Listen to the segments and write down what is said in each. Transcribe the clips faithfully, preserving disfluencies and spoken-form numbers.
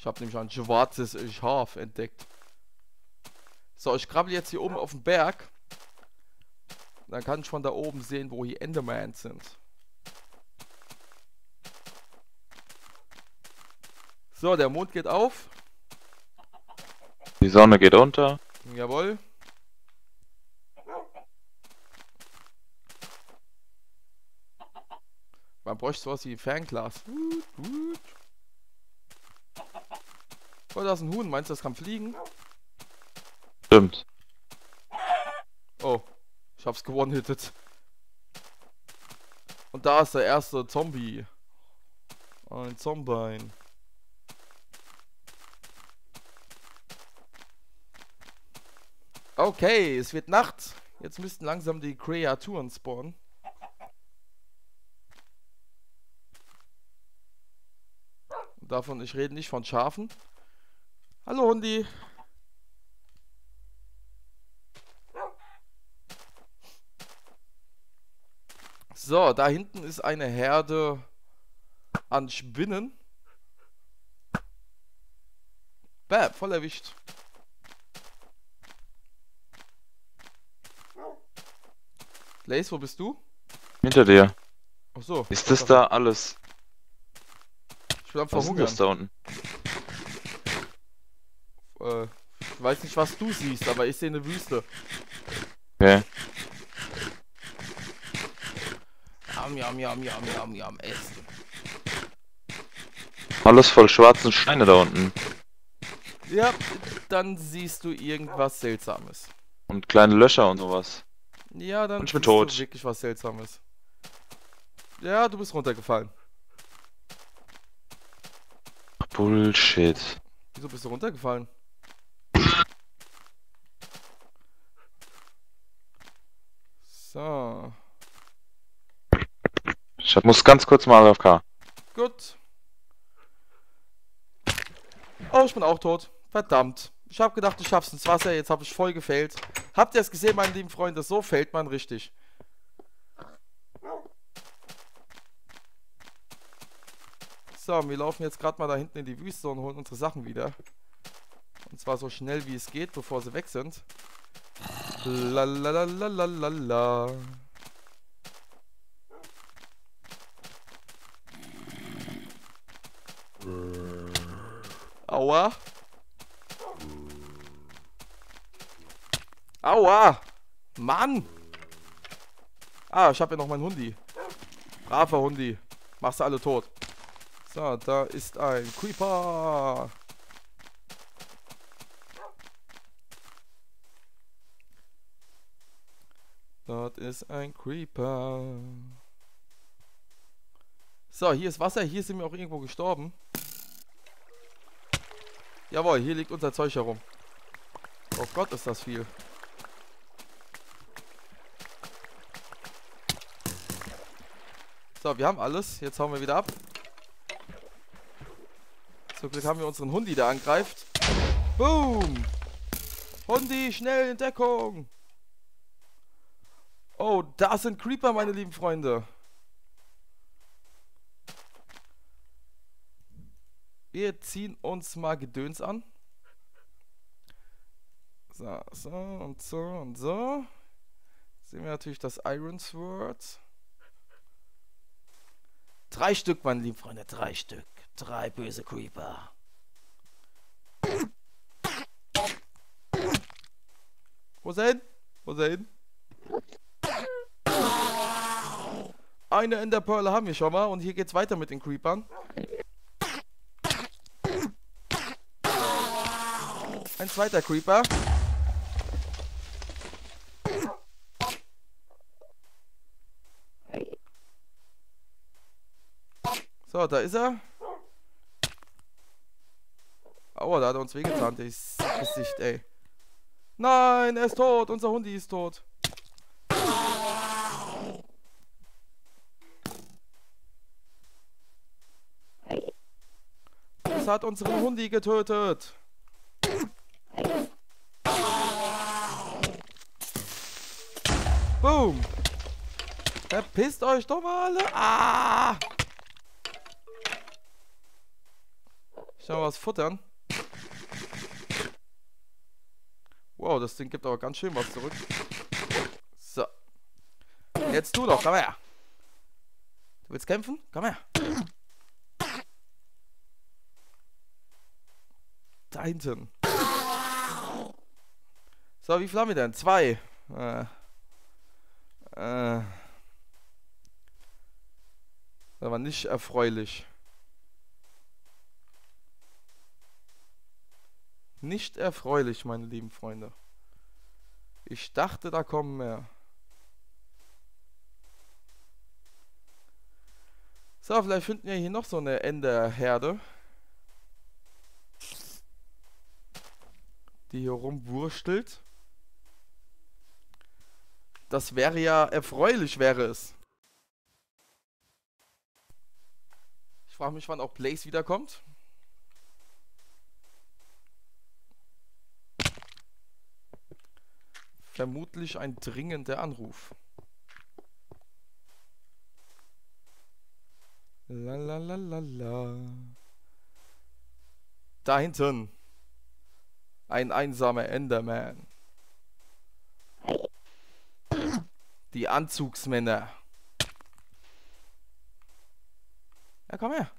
Ich habe nämlich ein schwarzes Schaf entdeckt. So, ich krabbel jetzt hier oben auf den Berg. Dann kann ich von da oben sehen, wo hier Enderman sind. So, der Mond geht auf. Die Sonne geht unter. Jawohl. Man bräuchte sowas wie ein Fernglas. Oh, da ist ein Huhn. Meinst du, das kann fliegen? Stimmt. Oh, ich hab's gewonnen-hittet. Und da ist der erste Zombie. Ein Zombiein. Okay, es wird Nacht. Jetzt müssten langsam die Kreaturen spawnen. Davon, ich rede nicht von Schafen. Hallo Hundi. So, da hinten ist eine Herde an Spinnen. Bäh, voll erwischt. Blaze, wo bist du? Hinter dir. Ach so. Ist das da alles? Ich will einfach hungern. Was ist das da unten? Äh, ich weiß nicht, was du siehst, aber ich sehe eine Wüste. Okay. Yam, yam, yam, yam, yam, yam, essen. Alles voll schwarzen Steine da unten. Ja, dann siehst du irgendwas Seltsames. Und kleine Löcher und sowas. Ja, dann ist wirklich was Seltsames. Ja, du bist runtergefallen. Bullshit. Wieso bist du runtergefallen? So. Ich muss ganz kurz mal auf K. Gut. Oh, ich bin auch tot. Verdammt. Ich habe gedacht, ich schaff's ins Wasser. Jetzt habe ich voll gefailt. Habt ihr es gesehen, meine lieben Freunde? So fällt man richtig. So, wir laufen jetzt gerade mal da hinten in die Wüste und holen unsere Sachen wieder. Und zwar so schnell wie es geht, bevor sie weg sind. Lalalalalala. Aua. Aua! Mann! Ah, ich habe ja noch meinen Hundi. Braver Hundi. Machst du alle tot. So, da ist ein Creeper. Dort ist ein Creeper. So, hier ist Wasser. Hier sind wir auch irgendwo gestorben. Jawohl, hier liegt unser Zeug herum. Oh Gott, ist das viel. So, wir haben alles. Jetzt hauen wir wieder ab. Zum Glück haben wir unseren Hundi, der angreift. Boom! Hundi, schnell in Deckung! Oh, da sind Creeper, meine lieben Freunde. Wir ziehen uns mal Gedöns an. So, so und so und so. Jetzt sehen wir natürlich das Iron Sword. Drei Stück, meine lieben Freunde, drei Stück. Drei böse Creeper. Wo ist er hin? Wo ist er hin? Eine Enderperle haben wir schon mal und hier geht's weiter mit den Creepern. Ein zweiter Creeper. So, da ist er. Aua, da hat er uns wehgetan, das Gesicht, ey. Nein, er ist tot, unser Hundi ist tot. Das hat unseren Hundi getötet. Boom. Verpisst euch doch mal alle. Ah! Ich Soll ich mal was futtern? Wow, das Ding gibt aber ganz schön was zurück. So. Jetzt du doch, komm her. Du willst kämpfen? Komm her. Da hinten. So, wie viel haben wir denn? Zwei. Äh. Äh. Das war nicht erfreulich. Nicht erfreulich, meine lieben Freunde. Ich dachte, da kommen mehr. So, vielleicht finden wir hier noch so eine Enderherde, die hier rumwurstelt. Das wäre ja erfreulich, wäre es. Ich frage mich, wann auch Blaze wiederkommt. Vermutlich ein dringender Anruf. La la la la la. Da hinten. Ein einsamer Enderman. Die Anzugsmänner. Ja, komm her.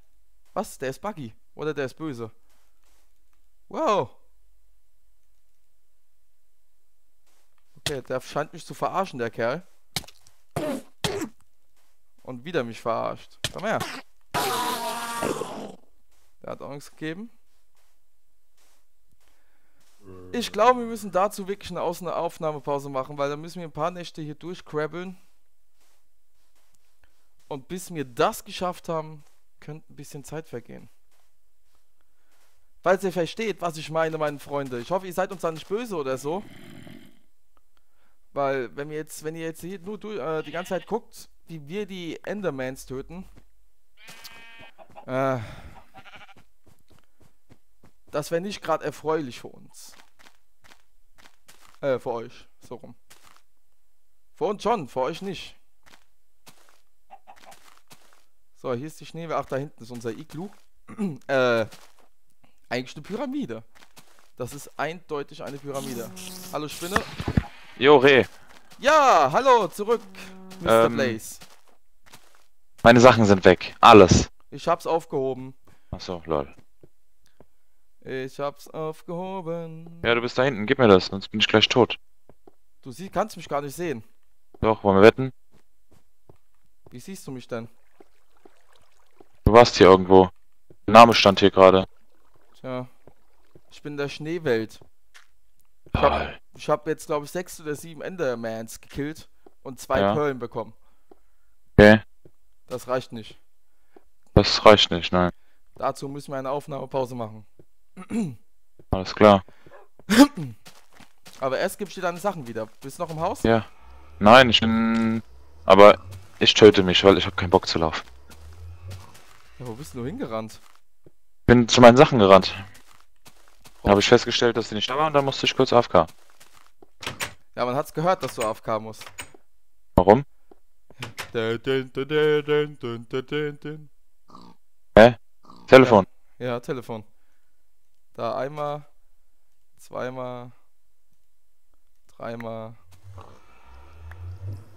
Was? Der ist buggy. Oder der ist böse. Wow. Okay, der scheint mich zu verarschen, der Kerl. Und wieder mich verarscht. Komm her. Der hat auch nichts gegeben. Ich glaube, wir müssen dazu wirklich eine Aus- Aufnahmepause machen, weil dann müssen wir ein paar Nächte hier durchkrabbeln. Und bis wir das geschafft haben, könnte ein bisschen Zeit vergehen. Falls ihr versteht, was ich meine, meine Freunde. Ich hoffe, ihr seid uns da nicht böse oder so. Weil, wenn, wir jetzt, wenn ihr jetzt hier nur du, äh, die ganze Zeit guckt, wie wir die Endermans töten, äh, das wäre nicht gerade erfreulich für uns. Äh, für euch. So rum. Für uns schon, für euch nicht. So, hier ist die Schneewehr. Ach, da hinten ist unser Iglu. äh, eigentlich eine Pyramide. Das ist eindeutig eine Pyramide. Hallo, Spinne. Jo, hey. Ja, hallo, zurück, Mister Ähm, Blaze. Meine Sachen sind weg, alles. Ich hab's aufgehoben. Achso, lol. Ich hab's aufgehoben. Ja, du bist da hinten, gib mir das, sonst bin ich gleich tot. Du sie kannst mich gar nicht sehen. Doch, wollen wir wetten? Wie siehst du mich denn? Du warst hier irgendwo. Der Name stand hier gerade. Tja, ich bin in der Schneewelt. Ich habe hab jetzt, glaube ich, sechs oder sieben Endermans gekillt und zwei ja. Perlen bekommen. Okay. Das reicht nicht. Das reicht nicht, nein. Dazu müssen wir eine Aufnahmepause machen. Alles klar. Aber erst gibst du deine Sachen wieder. Bist du noch im Haus? Ja. Nein, ich bin... Aber ich töte mich, weil ich habe keinen Bock zu laufen. Ja, wo bist du hingerannt? Ich bin zu meinen Sachen gerannt. Da habe ich festgestellt, dass die nicht da waren, da musste ich kurz A F K. Ja, man hat's gehört, dass du A F K musst. Warum? Hä? äh? Telefon. Ja, ja, Telefon. Da einmal, zweimal, dreimal,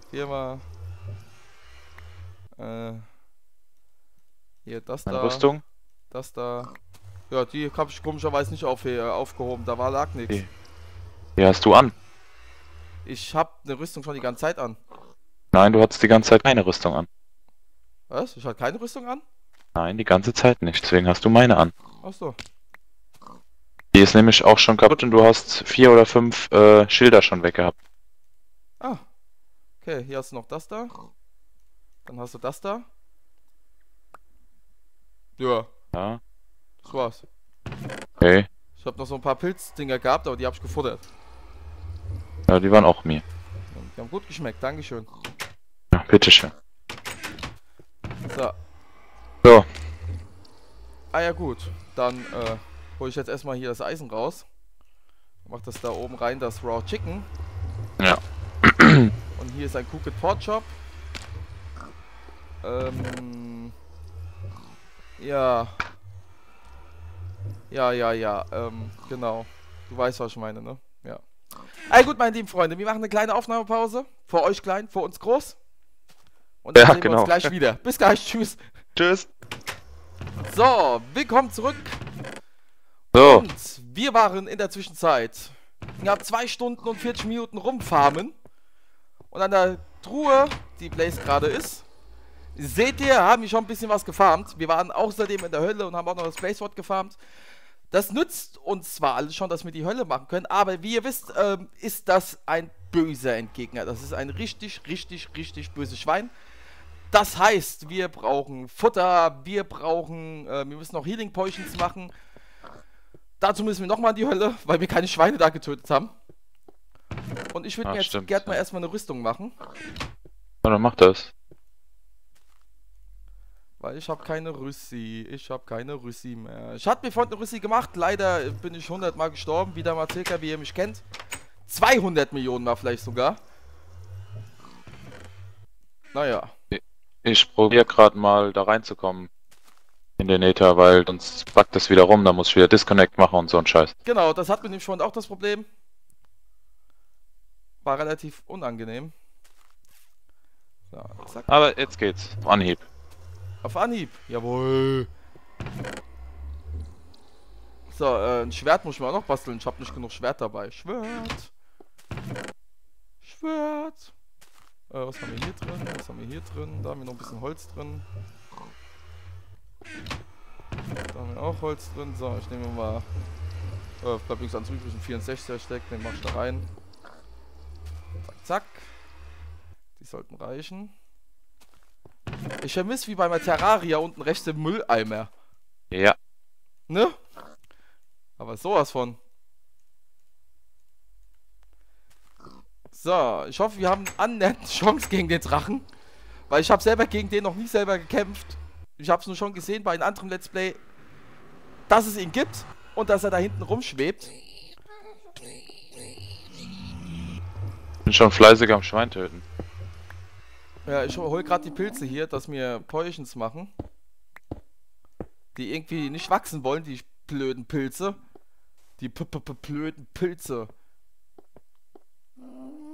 viermal. Äh. Hier, das da. Rüstung. Das da. Ja, die habe ich komischerweise nicht auf, äh, aufgehoben, da war lag nichts. Die hey. Hast du an? Ich hab eine Rüstung schon die ganze Zeit an. Nein, du hattest die ganze Zeit keine Rüstung an. Was? Ich hatte keine Rüstung an? Nein, die ganze Zeit nicht, deswegen hast du meine an. Achso. Die ist nämlich auch schon kaputt und du hast vier oder fünf äh, Schilder schon weggehabt. Ah. Okay, hier hast du noch das da. Dann hast du das da. Ja. Ja. Das war's. Okay. Ich hab noch so ein paar Pilzdinger gehabt, aber die hab ich gefuttert. Ja, die waren auch mir. Die haben gut geschmeckt, dankeschön. Ja, bitteschön. So. So. Ah ja gut, dann äh, hol ich jetzt erstmal hier das Eisen raus. Mach das da oben rein, das Raw Chicken. Ja. Und hier ist ein Cooked Pork Chop. Ähm... Ja... Ja, ja, ja, ähm, genau. Du weißt, was ich meine, ne? Ja. Also gut, meine lieben Freunde, wir machen eine kleine Aufnahmepause. Für euch klein, für uns groß. Und dann ja, sehen genau. wir uns gleich wieder. Bis gleich, tschüss. Tschüss. So, willkommen zurück. So. Und wir waren in der Zwischenzeit knapp zwei Stunden und vierzig Minuten rumfarmen. Und an der Truhe, die Blaze gerade ist, seht ihr, haben wir schon ein bisschen was gefarmt. Wir waren außerdem in der Hölle und haben auch noch das Blaze-Wort gefarmt. Das nützt uns zwar alles schon, dass wir die Hölle machen können, aber wie ihr wisst, ähm, ist das ein böser Entgegner. Das ist ein richtig, richtig, richtig böses Schwein. Das heißt, wir brauchen Futter, wir brauchen, äh, wir müssen noch Healing Potions machen. Dazu müssen wir nochmal in die Hölle, weil wir keine Schweine da getötet haben. Und ich würde mir jetzt gerne mal erstmal eine Rüstung machen. Ja, dann mach das. Weil ich habe keine Rüssi, ich habe keine Rüssi mehr. Ich hatte mir vorhin eine Rüssi gemacht, leider bin ich hundert Mal gestorben, wieder mal circa, wie ihr mich kennt. zweihundert Millionen Mal vielleicht sogar. Naja. Ich probiere gerade mal da reinzukommen in den Ether, weil sonst backt das wieder rum, da muss ich wieder Disconnect machen und so ein Scheiß. Genau, das hat mit dem Schwund auch das Problem. War relativ unangenehm. So, zack. Aber jetzt geht's. Auf Anhieb. Auf Anhieb, jawohl. So, äh, ein Schwert muss ich mir auch noch basteln. Ich habe nicht genug Schwert dabei. Schwert. Schwert. Was haben wir hier drin? Was haben wir hier drin? Da haben wir noch ein bisschen Holz drin. Da haben wir auch Holz drin. So, ich nehme mal... Äh, bleibt nichts ans übrigen vierundsechziger Stack. Den mach ich da rein. Zack, zack. Die sollten reichen. Ich vermisse wie bei meiner Terraria unten rechts im Mülleimer. Ja. Ne? Aber sowas von. So, ich hoffe, wir haben annähernd Chance gegen den Drachen. Weil ich habe selber gegen den noch nie selber gekämpft. Ich habe es nur schon gesehen bei einem anderen Let's Play, dass es ihn gibt und dass er da hinten rumschwebt. Ich bin schon fleißig am Schwein töten. Ja, ich hole gerade die Pilze hier, dass wir Potions machen. Die irgendwie nicht wachsen wollen, die blöden Pilze. Die p-p-p-blöden Pilze.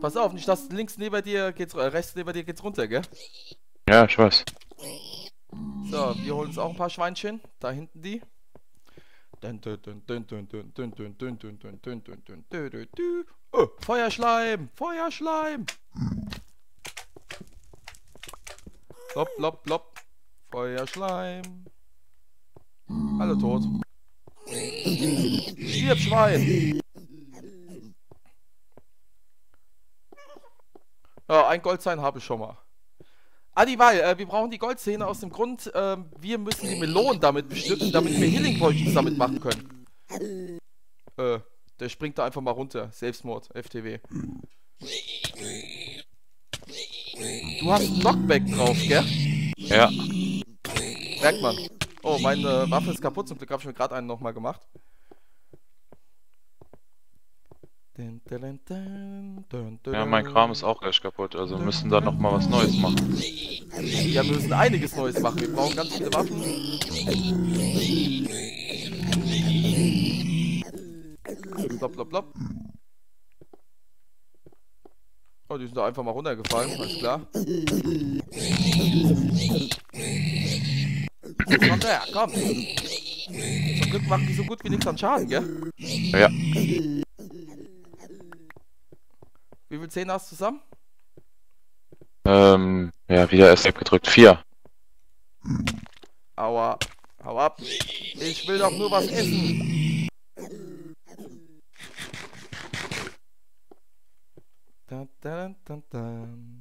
Pass auf, nicht dass links neben dir geht's äh, rechts neben dir geht's runter, gell? Ja, ich weiß. So, wir holen uns auch ein paar Schweinchen. Da hinten die. Oh, Feuerschleim! Feuerschleim! Lop, lop, lop. Feuerschleim. Alle tot. Stirb, Schwein! Ja, ein Goldstein habe ich schon mal. Adibal, äh, wir brauchen die Goldszene aus dem Grund, äh, wir müssen die Melonen damit bestücken, damit wir Healing Potions damit machen können. Äh, der springt da einfach mal runter. Selbstmord, F T W. Du hast einen Knockback drauf, gell? Ja. Merkt man. Oh, meine Waffe ist kaputt, zum Glück habe ich mir gerade einen nochmal gemacht. Ja, mein Kram ist auch gleich kaputt, also wir müssen da nochmal was Neues machen. Ja, wir müssen einiges Neues machen, wir brauchen ganz viele Waffen. Blop, blop, blop. Oh, die sind da einfach mal runtergefallen, alles klar. Komm her, komm. Zum Glück machen die so gut wie nichts an Schaden, gell? Ja. Wie viel Zähne hast du zusammen? Ähm, ja, wieder Escape gedrückt. Vier. Aua. Hau ab. Ich will doch nur was essen. Dun, dun, dun, dun.